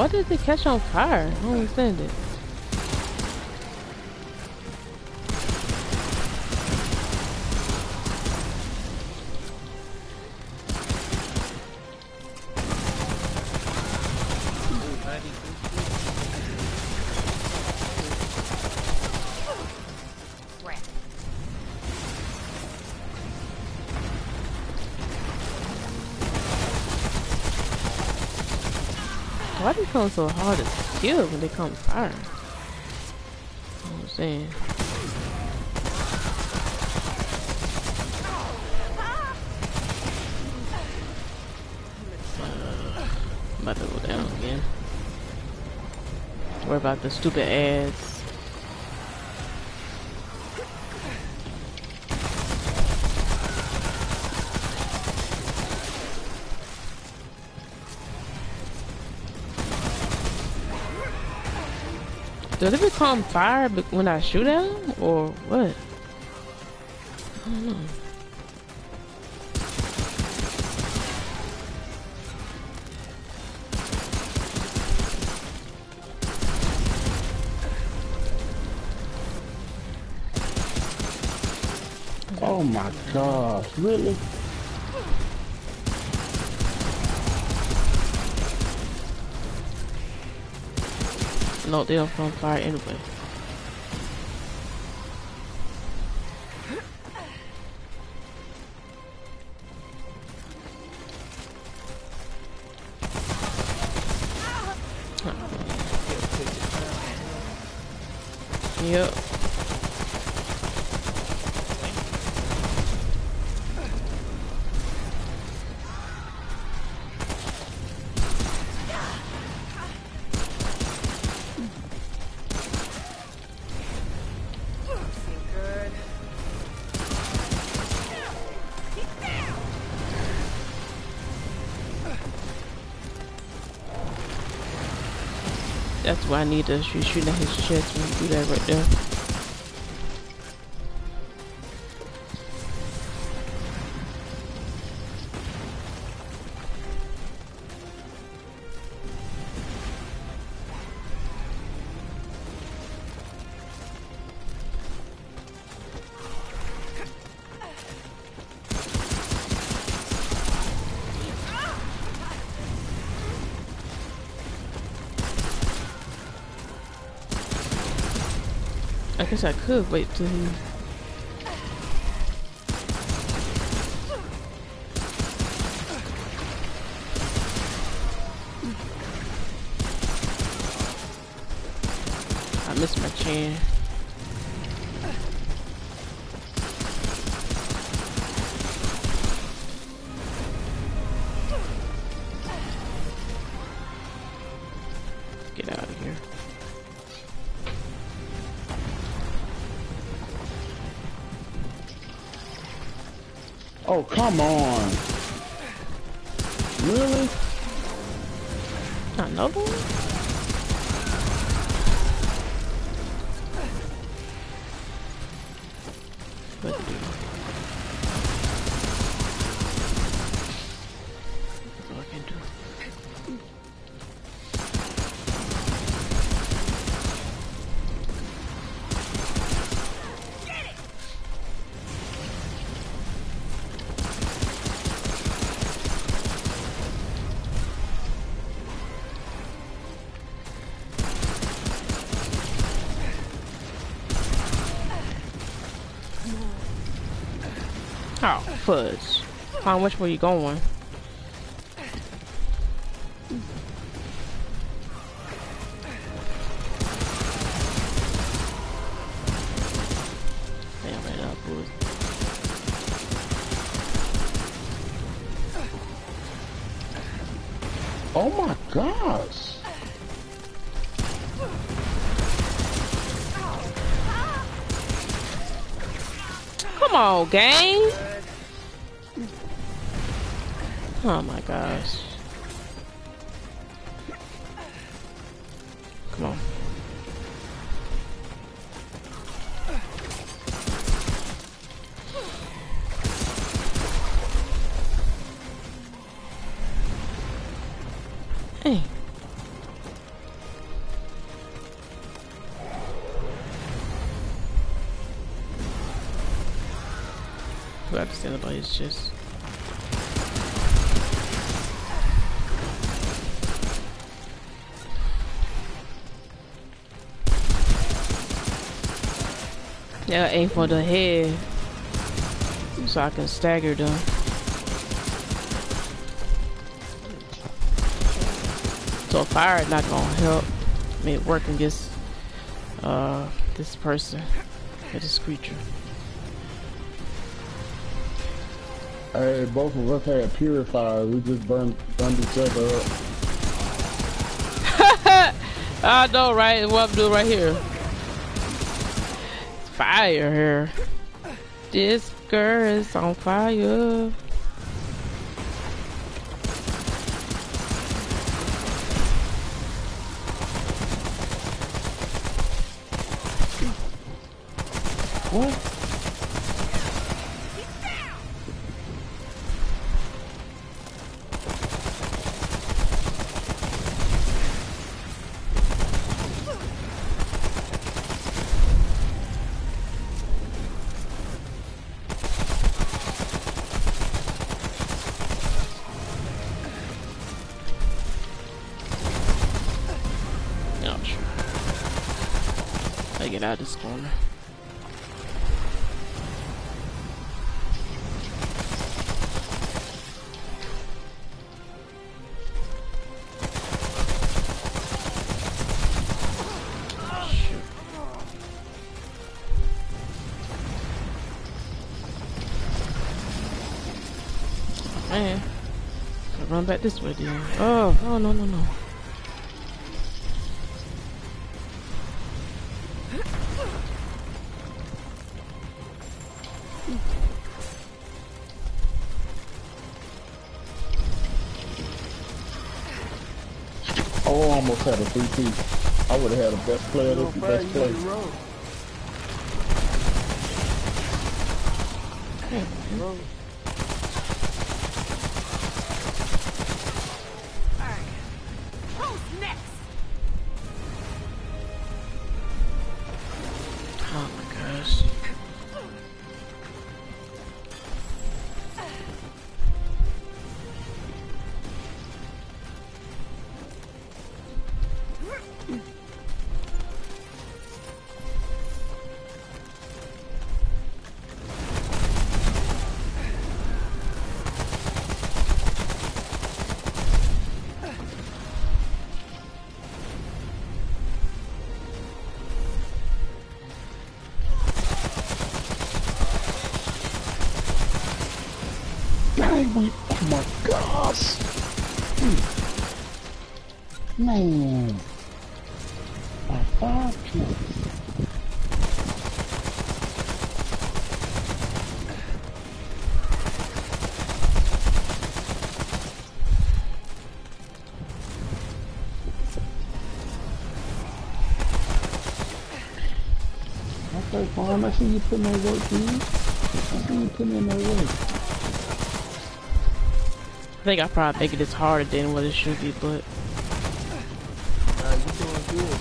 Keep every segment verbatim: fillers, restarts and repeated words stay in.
Why does it catch on fire? I don't understand it. Why do they come so hard to kill when they come fire? You know what I'm saying? I'm about to go down again. Don't worry about the stupid ass. Does it become fire when I shoot at him, or what? I don't know. Oh my gosh, really? No, they don't come fire anyway. Huh. Yep. That's why I need to shoot, shoot at his chest when you do that right there. I guess I could wait till he... I missed my chance. Get out of here. Oh, come on. Really? Not noble? But that's all I can do. Oh, fudge. How much were you going? Damn it up, boy. Oh my gosh. Come on, gang. Oh my gosh. Come on. Hey. grab celebrates just yeah, aim for the head so I can stagger them. So fire not gonna help me work against uh, this person, this creature. Hey, both of us had purifiers. We just burned, burned each other up. I know, right? What I'm doing right here? Fire here. This girl is on fire. What? Ouch. I get out of this corner. Man, I run back this way, dude. Oh, no, no, no, no. Oh, I almost had a three P. I would have had a best player. This is best player. Hey, oh my gosh! Man! My five kills. Okay, fine. I see you putting in work, dude. I see you putting in work. I think I probably make it as harder than what it should be, but. Nah, you doing good.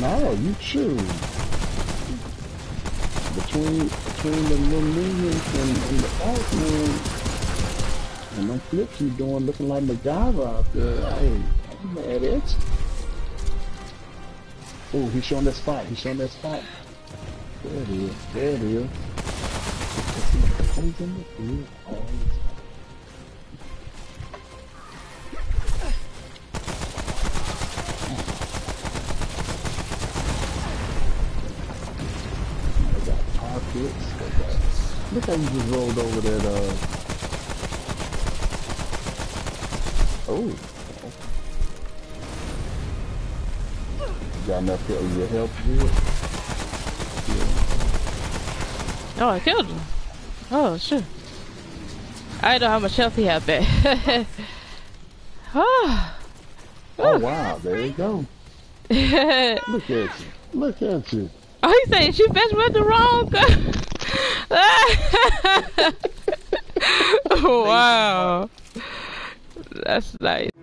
No, you choose. Between between the little minions and, and the Batman, and them flips you doing looking like MacGyver out there. Hey, I'm mad at it. Oh, he's showing that spot. He's showing that spot. There it is. There it is. He's in the field. Oh, look how you just rolled over that, uh... oh. You got enough help, your help here? Yeah. Oh, I killed him. Oh, shit. I don't know how much health he had back. oh. oh, wow, there you go. Look at you. Look at you. Oh, he said she fetched with the wrong girl. Wow, that's nice.